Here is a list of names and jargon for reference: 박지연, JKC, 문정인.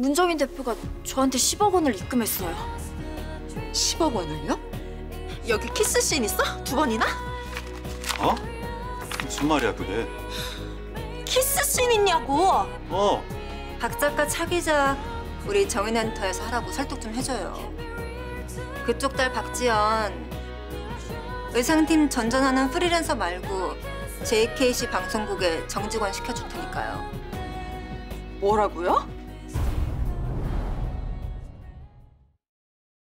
문정인 대표가 저한테 10억 원을 입금했어요. 10억 원을요? 여기 키스씬 있어? 2번이나? 어? 무슨 말이야 그게? 키스씬 있냐고! 어! 박 작가 차기작 우리 정인엔터에서 하라고 설득 좀 해줘요. 그쪽 딸 박지연 의상팀 전전하는 프리랜서 말고 JKC 방송국에 정직원 시켜줄 테니까요. 뭐라고요?